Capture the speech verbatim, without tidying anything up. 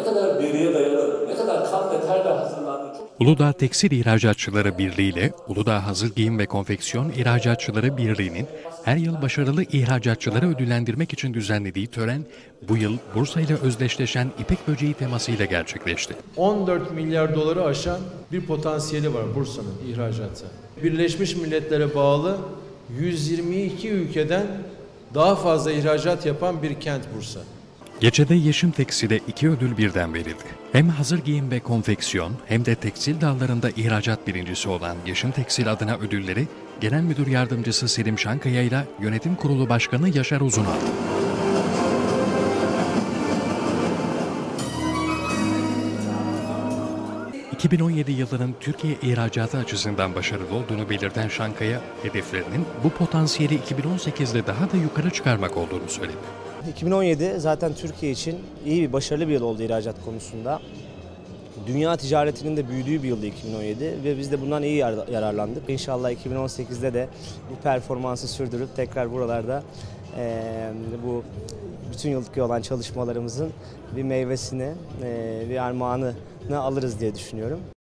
ne kadar deriye dayalı, ne kadar kan ve terle hazırlandığı çok... Uludağ Tekstil İhracatçıları Birliği ile Uludağ Hazır Giyim ve Konfeksiyon İhracatçıları Birliği'nin her yıl başarılı ihracatçıları ödüllendirmek için düzenlediği tören bu yıl Bursa ile özdeşleşen İpek böceği temasıyla gerçekleşti. on dört milyar doları aşan bir potansiyeli var Bursa'nın ihracatı. Birleşmiş Milletler'e bağlı yüz yirmi iki ülkeden daha fazla ihracat yapan bir kent Bursa. Gecede Yeşim Tekstil'e iki ödül birden verildi. Hem hazır giyim ve konfeksiyon hem de tekstil dallarında ihracat birincisi olan Yeşim Tekstil adına ödülleri Genel Müdür Yardımcısı Selim Şankaya ile Yönetim Kurulu Başkanı Yaşar Uzun aldı. iki bin on yedi yılının Türkiye ihracatı açısından başarılı olduğunu belirten Şankaya, hedeflerinin bu potansiyeli iki bin on sekizde daha da yukarı çıkarmak olduğunu söyledi. iki bin on yedi zaten Türkiye için iyi bir başarılı bir yıl oldu ihracat konusunda. Dünya ticaretinin de büyüdüğü bir yıldı iki bin on yedi ve biz de bundan iyi yararlandık. İnşallah iki bin on sekizde de bu performansı sürdürüp tekrar buralarda e, bu bütün yıllık olan çalışmalarımızın bir meyvesini, bir armağanını alırız diye düşünüyorum.